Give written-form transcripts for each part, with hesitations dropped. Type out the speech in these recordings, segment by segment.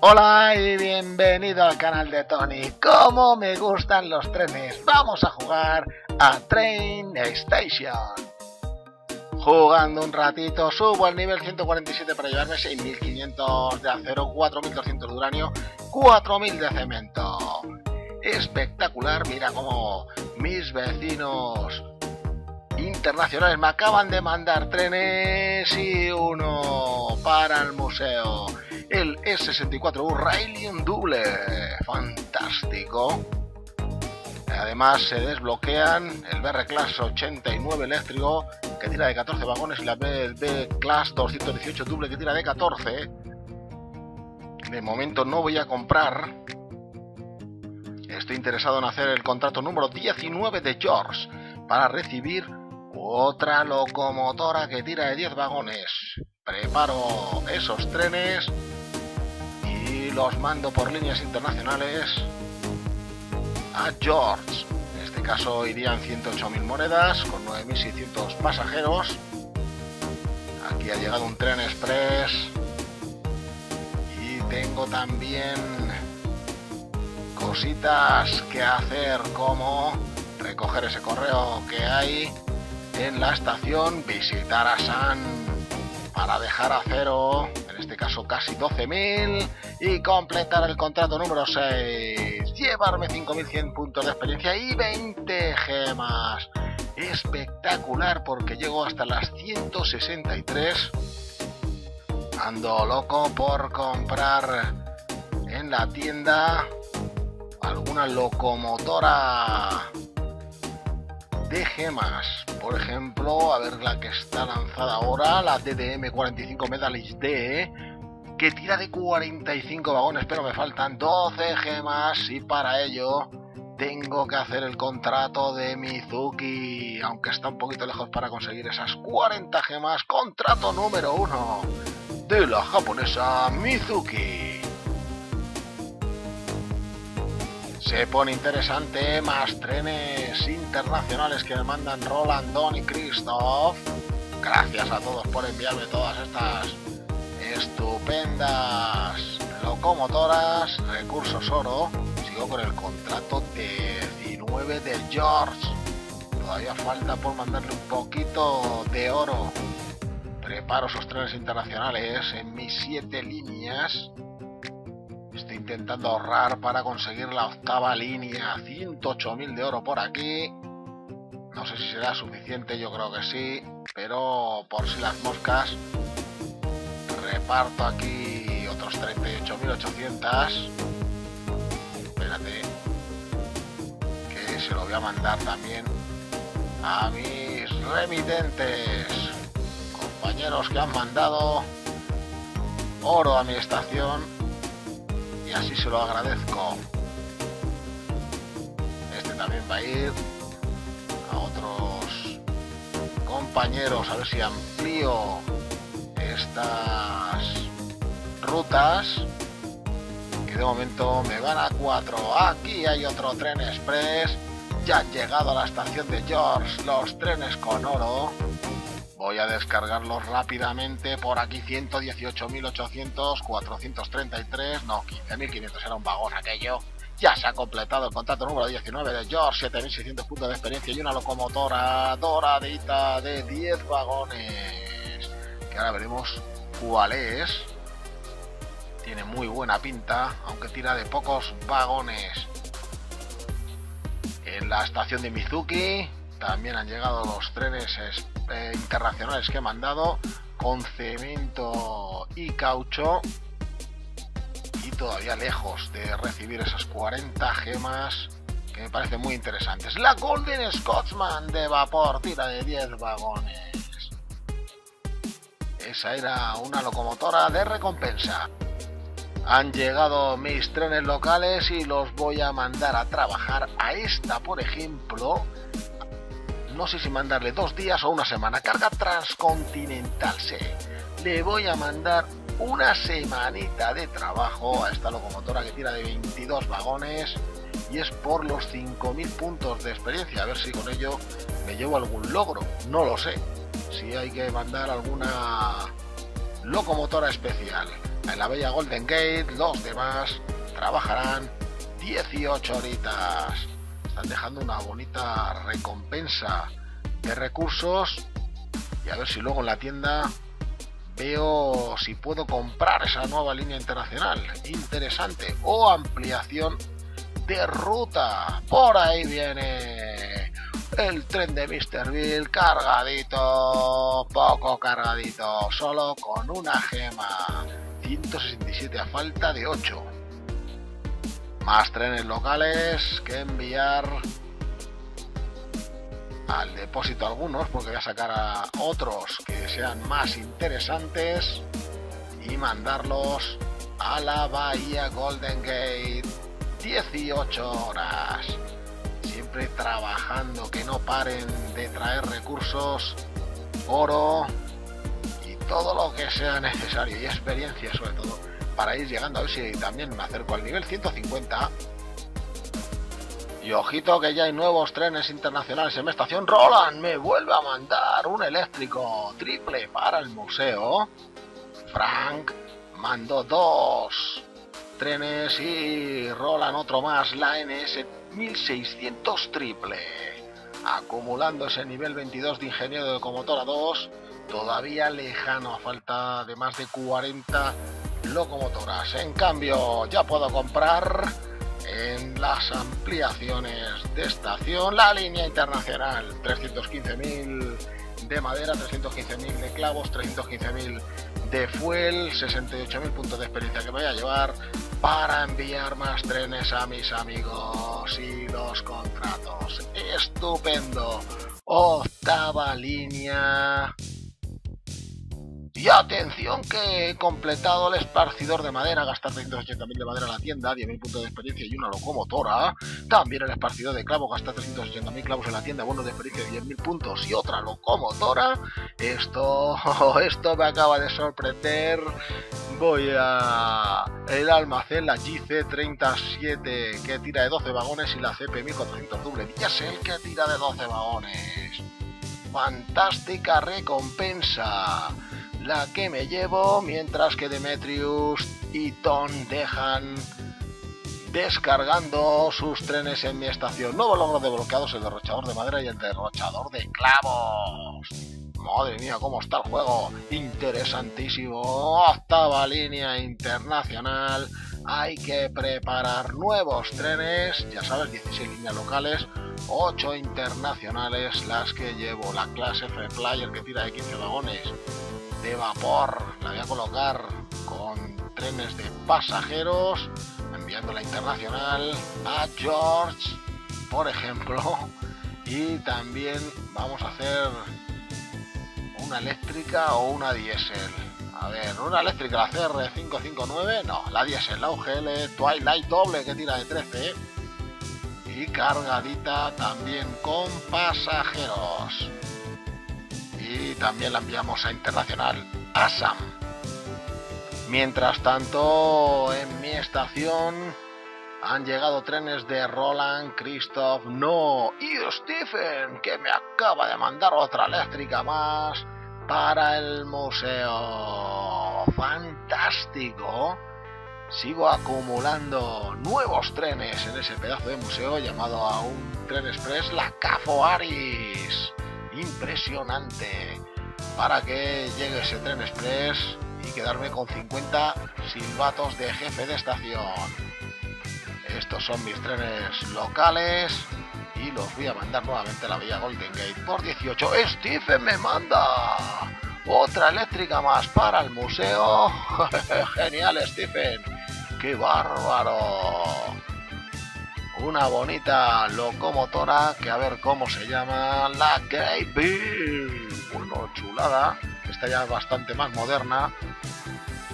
Hola y bienvenido al canal de Tony. Como me gustan los trenes, vamos a jugar a Train Station. Jugando un ratito, subo al nivel 147 para llevarme 6500 de acero, 4200 de uranio, 4000 de cemento. Espectacular, mira cómo mis vecinos internacionales me acaban de mandar trenes y uno para el museo. El S64 Railion doble, fantástico. Además se desbloquean el BR class 89 eléctrico que tira de 14 vagones y la BR class 218 doble que tira de 14. De momento no voy a comprar. Estoy interesado en hacer el contrato número 19 de George para recibir otra locomotora que tira de 10 vagones. Preparo esos trenes y los mando por líneas internacionales a George. En este caso irían 108.000 monedas con 9.600 pasajeros. Aquí ha llegado un tren express y tengo también cositas que hacer, como recoger ese correo que hay en la estación, visitar a San para dejar acero, en este caso casi 12.000, y completar el contrato número 6, llevarme 5.100 puntos de experiencia y 20 gemas. Espectacular, porque llego hasta las 163. Ando loco por comprar en la tienda alguna locomotora de gemas. Por ejemplo, a ver, la que está lanzada ahora, la DDM45 Medalist D, que tira de 45 vagones, pero me faltan 12 gemas y para ello tengo que hacer el contrato de Mizuki, aunque está un poquito lejos para conseguir esas 40 gemas. Contrato número 1 de la japonesa Mizuki. Se pone interesante, más trenes internacionales que me mandan Roland, Don y Christoph. Gracias a todos por enviarme todas estas estupendas locomotoras. Recursos oro. Sigo con el contrato 19 de George. Todavía falta por mandarle un poquito de oro. Preparo esos trenes internacionales en mis 7 líneas. Estoy intentando ahorrar para conseguir la 8ª línea. 108.000 de oro por aquí. No sé si será suficiente, yo creo que sí, pero por si las moscas reparto aquí otros 38.800. Espérate, que se lo voy a mandar también a mis remitentes, compañeros que han mandado oro a mi estación. Y así se lo agradezco. Este también va a ir a otros compañeros. A ver si amplío estas rutas, que de momento me van a 4. Aquí hay otro tren express. Ya han llegado a la estación de George los trenes con oro. Voy a descargarlos rápidamente. Por aquí 118.800, 433, no, 15.500 era un vagón aquello. Ya se ha completado el contrato número 19 de George, 7.600 puntos de experiencia y una locomotora doradita de 10 vagones, que ahora veremos cuál es. Tiene muy buena pinta, aunque tira de pocos vagones. En la estación de Mizuki también han llegado los trenes internacionales que he mandado con cemento y caucho, y todavía lejos de recibir esas 40 gemas que me parecen muy interesantes. La Golden Scotsman de vapor tira de 10 vagones. Esa era una locomotora de recompensa. Han llegado mis trenes locales y los voy a mandar a trabajar a esta, por ejemplo. No sé si mandarle 2 días o 1 semana. Carga transcontinental C. Le voy a mandar 1 semanita de trabajo a esta locomotora que tira de 22 vagones. Y es por los 5.000 puntos de experiencia. A ver si con ello me llevo algún logro. No lo sé. Si hay que mandar alguna locomotora especial. en la bella Golden Gate, los demás trabajarán 18 horitas. Están dejando una bonita recompensa de recursos y a ver si luego en la tienda veo si puedo comprar esa nueva línea internacional interesante o ampliación de ruta. Por ahí viene el tren de Mr. Bill cargadito, poco cargadito, solo con una gema, 167 a falta de 8. Más trenes locales que enviar al depósito algunos, porque voy a sacar a otros que sean más interesantes y mandarlos a la bahía Golden Gate. 18 horas, siempre trabajando, que no paren de traer recursos, oro y todo lo que sea necesario, y experiencia sobre todo, para ir llegando. A ver si también me acerco al nivel 150. Y ojito que ya hay nuevos trenes internacionales en mi estación. Roland me vuelve a mandar un eléctrico triple para el museo. Frank mandó 2 trenes y Roland otro más, la NS 1600 triple. Acumulando ese nivel 22 de ingeniero de locomotora 2, todavía lejano, a falta de más de 40 locomotoras. En cambio, ya puedo comprar en las ampliaciones de estación la línea internacional, 315.000 de madera, 315.000 de clavos, 315.000 de fuel, 68.000 puntos de experiencia que me voy a llevar para enviar más trenes a mis amigos y los contratos. Estupendo. 8ª línea. Y atención, que he completado el esparcidor de madera, gastar 380.000 de madera en la tienda, 10.000 puntos de experiencia y una locomotora. También el esparcidor de clavos, gastar 380.000 clavos en la tienda, bonos de experiencia de 10.000 puntos y otra locomotora. Esto me acaba de sorprender. Voy a el almacén, la GC37 que tira de 12 vagones y la CP1400 doble diésel que tira de 12 vagones. Fantástica recompensa la que me llevo, mientras que Demetrius y Tom dejan descargando sus trenes en mi estación. Nuevo logro desbloqueados, el derrochador de madera y el derrochador de clavos. Madre mía, cómo está el juego. Interesantísimo. 8ª línea internacional. Hay que preparar nuevos trenes. Ya sabes, 16 líneas locales, 8 internacionales las que llevo. La clase F-Flyer que tira de 15 vagones de vapor, la voy a colocar con trenes de pasajeros, enviando la internacional a George, por ejemplo. Y también vamos a hacer una eléctrica o una diésel. A ver, una eléctrica, la CR559, no, la diésel, la UGL Twilight doble que tira de 13 y cargadita también con pasajeros. Y también la enviamos a internacional Assam. Mientras tanto, en mi estación han llegado trenes de Roland, Christoph, No y Stephen, que me acaba de mandar otra eléctrica más para el museo. Fantástico. Sigo acumulando nuevos trenes en ese pedazo de museo, llamado a un tren express, la Cafo Aris. Impresionante, para que llegue ese tren express y quedarme con 50 silbatos de jefe de estación. Estos son mis trenes locales y los voy a mandar nuevamente a la vía Golden Gate por 18. Stephen me manda otra eléctrica más para el museo. Genial, Stephen, qué bárbaro. Una bonita locomotora que, a ver cómo se llama, la Great Bill. Bueno, chulada, está ya bastante más moderna.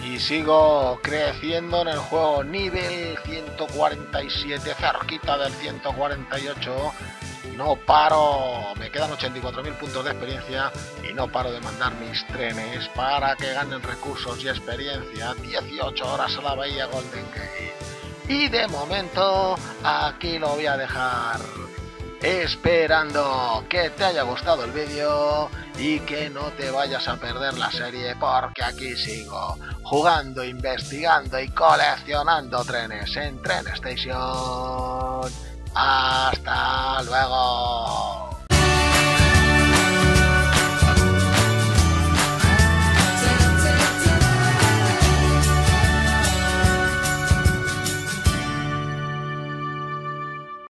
Y sigo creciendo en el juego, nivel 147, cerquita del 148. No paro, me quedan 84.000 puntos de experiencia y no paro de mandar mis trenes para que ganen recursos y experiencia. 18 horas a la bahía Golden Gate. Y de momento aquí lo voy a dejar, esperando que te haya gustado el vídeo y que no te vayas a perder la serie, porque aquí sigo jugando, investigando y coleccionando trenes en Train Station. ¡Hasta luego!